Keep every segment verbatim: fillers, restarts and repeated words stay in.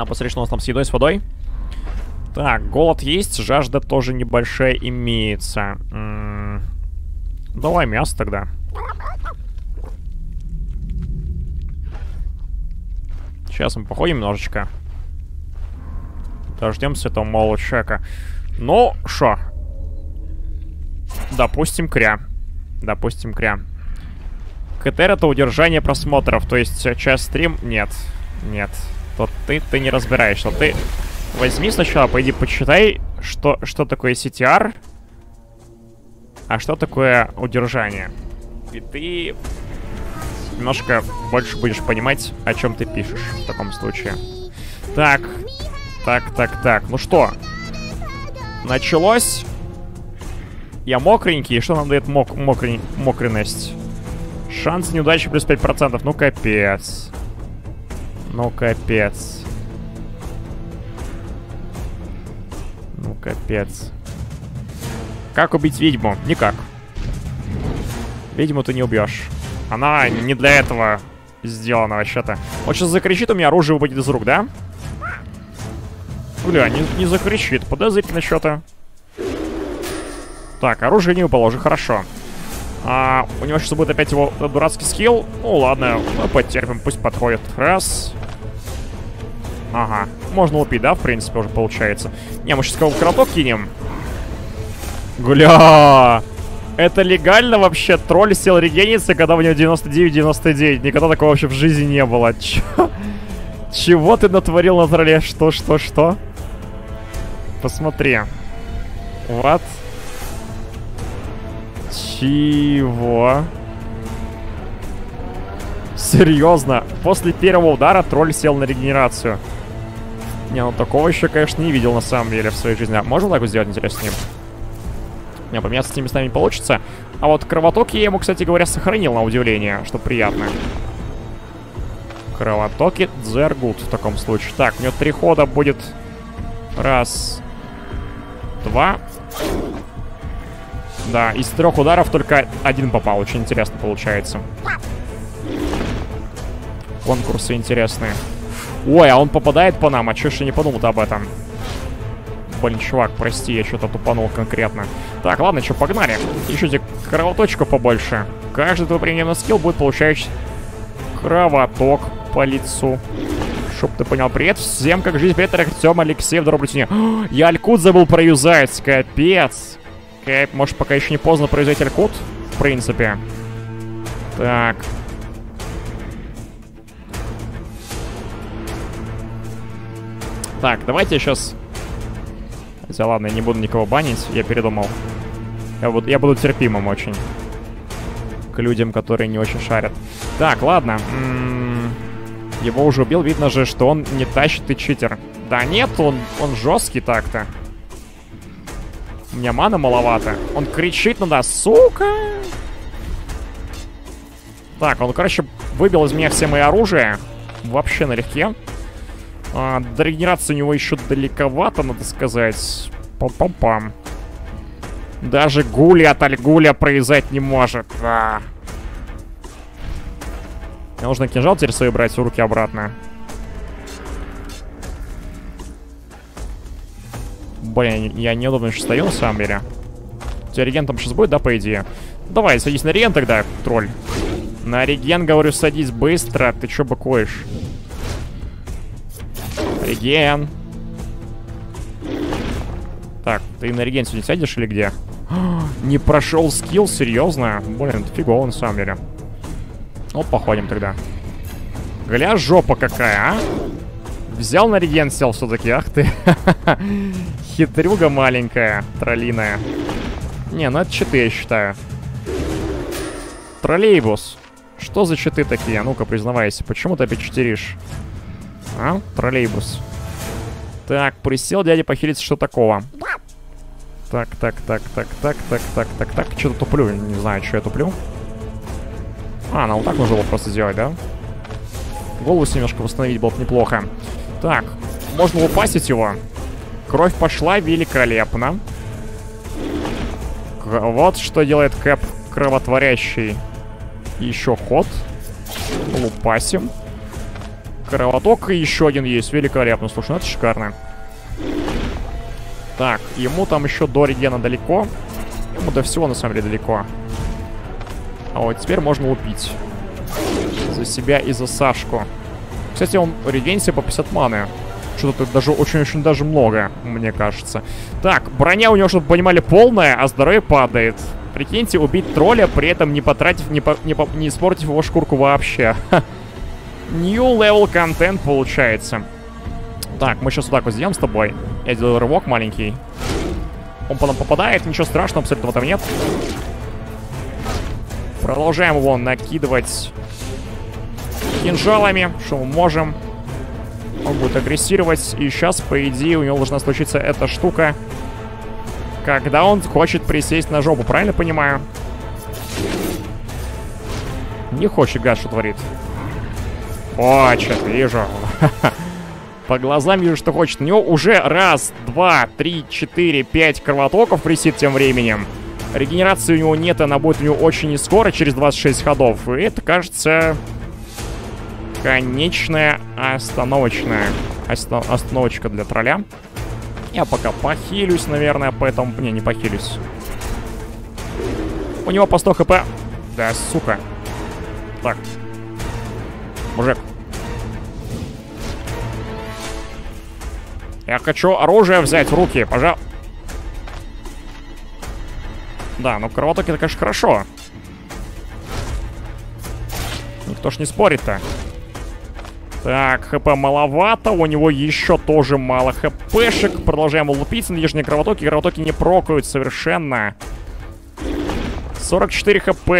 Нам посмотри, что у нас там с едой, с водой. Так, голод есть, жажда тоже небольшая имеется. М-м- давай мясо тогда. Сейчас мы походим немножечко. Дождемся этого малого чека. Ну, шо? Допустим, кря. Допустим, кря. КТР — это удержание просмотров. То есть, час стрим... Нет. Нет. То ты, ты не разбираешься. Ты возьми сначала, пойди почитай, что, что такое си ти ар, а что такое удержание. И ты немножко больше будешь понимать, о чем ты пишешь в таком случае. Так. Так, так, так. Ну что? Началось. Я мокренький. Что нам дает мок мокрень мокренность? Шанс неудачи плюс пять процентов. Ну капец. Ну капец. Ну капец. Как убить ведьму? Никак. Ведьму ты не убьешь. Она не для этого сделана вообще-то. Вот сейчас закричит, у меня оружие выпадет из рук, да? Бля, не, не закричит. Подозрительно что-то. Так, оружие не выпало, уже хорошо. А, у него сейчас будет опять его дурацкий скилл. Ну ладно, мы потерпим, пусть подходит. Раз. Ага. Можно лупить, да, в принципе, уже получается. Не, мы сейчас кого-то кроток кинем. Гля! Это легально вообще? Тролль сел регениться, когда у него девяносто девять девяносто девять. Никогда такого вообще в жизни не было. Ч... Чего ты натворил на тролле? Что, что, что? Посмотри. Вот. Чего? Серьезно? После первого удара тролль сел на регенерацию. Не, ну такого еще, конечно, не видел на самом деле в своей жизни. А можно так сделать, интересно, с ним? Не, поменяться с ними с нами получится. А вот кровоток я ему, кстати говоря, сохранил, на удивление, что приятно. Кровотоки дзергут в таком случае. Так, у него три хода будет. Раз. Два. Да, из трех ударов только один попал. Очень интересно получается. Конкурсы интересные. Ой, а он попадает по нам. А чё ж я не подумал-то об этом? Блин, чувак, прости, я что-то тупанул конкретно. Так, ладно, что, погнали. Еще тебе кровоточка побольше. Каждый твой примененный скилл будет получать кровоток по лицу. Чтоб ты понял. Привет всем, как жизнь, привет, Артем, Алексеев, добрый день. Я Алькут забыл проюзать, капец. Кайп, может, пока еще не поздно произойти Алькут, в принципе. Так. Так, давайте я сейчас... Хотя, ладно, я не буду никого банить, я передумал. Я буду, я буду терпимым очень. К людям, которые не очень шарят. Так, ладно. М-м-м. Его уже убил, видно же, что он не тащит и читер. Да нет, он, он жесткий так-то. У меня мана маловато. Он кричит на нас, сука! Так, он, короче, выбил из меня все мои оружия. Вообще налегке. А, до регенерации у него еще далековато, надо сказать. Пам-пам-пам. Даже гули от Альгуля произойти не может. А. Мне нужно кинжал теперь свои брать в руки обратно. Блин, я неудобно сейчас стою на самом деле. У тебя реген там сейчас будет, да, по идее? Давай, садись на реген тогда, тролль. На реген, говорю, садись быстро. Ты чё быкуешь? Реген. Так, ты на реген сегодня сядешь или где? О, не прошел скилл, серьезно? Блин, это фигово на самом деле. Ну, походим тогда. Гля, жопа какая, а? Взял на реген, сел все-таки, ах ты. Хитрюга маленькая, троллиная. Не, ну это читы, я считаю. Троллейбус. Что за читы такие? Ну-ка, признавайся, почему ты опять читеришь? А? Троллейбус. Так, присел дядя похилиться, что такого? Так, так, так, так, так, так, так, так, так. Что-то туплю, не знаю, что я туплю. А, ну вот так нужно было просто сделать, да? Голову немножко восстановить было бы неплохо. Так, можно упасить его. Кровь пошла великолепно. К вот что делает Кэп кровотворящий. Еще ход. Лупасим. Кровоток и еще один есть. Великолепно. Слушай, ну это шикарно. Так, ему там еще до регена далеко. Ему до всего, на самом деле, далеко. А вот теперь можно убить. За себя и за Сашку. Кстати, он регенится по пятьдесят маны. Что-то даже очень-очень даже много, мне кажется. Так, броня у него, чтобы понимали, полная, а здоровье падает. Прикиньте, убить тролля, при этом не потратив, не, по, не, по, не испортив его шкурку вообще. New level content получается. Так, мы сейчас вот так вот сделаем с тобой. Я делаю рывок маленький. Он по нам попадает, ничего страшного, абсолютно там нет. Продолжаем его накидывать кинжалами, что мы можем. Он будет агрессировать, и сейчас, по идее, у него должна случиться эта штука, когда он хочет присесть на жопу, правильно понимаю? Не хочет, гад, что творит. Хочет, вижу. По глазам вижу, что хочет. У него уже раз, два, три, четыре, пять кровотоков присит тем временем. Регенерации у него нет, она будет у него очень нескоро, через двадцать шесть ходов. И это, кажется... Конечная остановочная Останов... остановочка для тролля. Я пока похилюсь, наверное, поэтому... Не, не похилюсь. У него по сто хп. Да, сука. Так. Мужик. Я хочу оружие взять в руки, пожалуйста. Да, ну кровоток это, конечно, хорошо. Никто ж не спорит-то. Так, хп маловато, у него еще тоже мало хпшек. Продолжаем лупить на нижние кровотоки. Кровотоки не прокают совершенно. сорок четыре хп.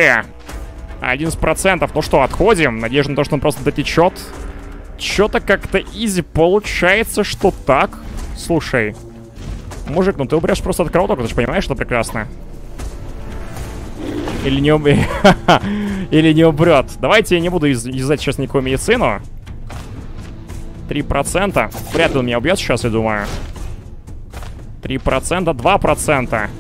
одиннадцать процентов. Ну что, отходим. Надеюсь на то, что он просто дотечет. Че-то как-то изи получается, что так. Слушай. Мужик, ну ты уберешь просто от кровотока, ты же понимаешь, что прекрасно. Или не умрет. Или не умрет. Давайте я не буду юзать сейчас никакую медицину. три процента. Вряд ли он меня убьет сейчас, я думаю. три процента, два процента.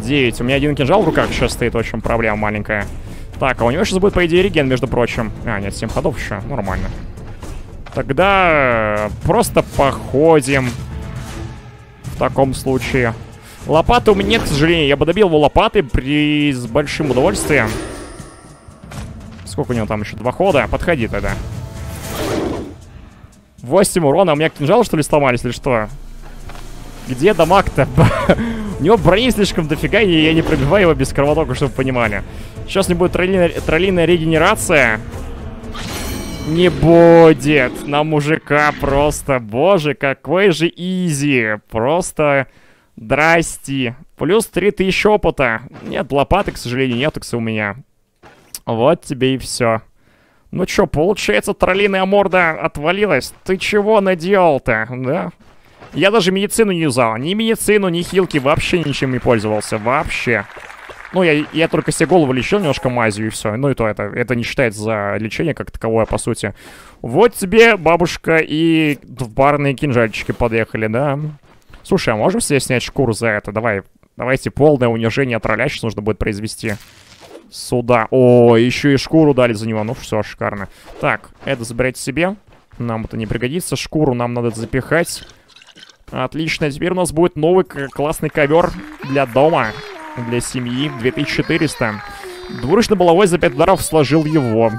девять. У меня один кинжал в руках сейчас стоит, в общем, проблема маленькая. Так, а у него сейчас будет, по идее, реген, между прочим. А, нет, семь ходов еще. Нормально. Тогда просто походим. В таком случае. Лопаты у меня нет, к сожалению. Я бы добил его лопаты при... с большим удовольствием. Сколько у него там еще? Два хода. Подходи тогда. восемь урона. У меня кинжалы, что ли, сломались или что? Где дамаг-то? У него брони слишком дофига, и я не пробиваю его без кровотока, чтобы вы понимали. Сейчас не будет троллиная регенерация. Не будет. На мужика просто. Боже, какой же изи. Просто... Здрасте. Плюс три тысячи опыта. Нет, лопаты, к сожалению, нетукса у меня. Вот тебе и все. Ну чё, получается, троллиная морда отвалилась. Ты чего наделал-то, да? Я даже медицину не юзал. Ни медицину, ни хилки, вообще ничем не пользовался. Вообще. Ну, я, я только себе голову лечил немножко мазью и все. Ну и то это, это не считается за лечение как таковое, по сути. Вот тебе, бабушка, и барные кинжальчики подъехали, да? Слушай, а можем себе снять шкуру за это? Давай, давайте полное унижение тролля сейчас нужно будет произвести. Сюда. О, еще и шкуру дали за него. Ну все, шикарно. Так, это забирайте себе. Нам это не пригодится. Шкуру нам надо запихать. Отлично. Теперь у нас будет новый классный ковер для дома. Для семьи. две тысячи четыреста. Двуручный булавой за пять ударов сложил его.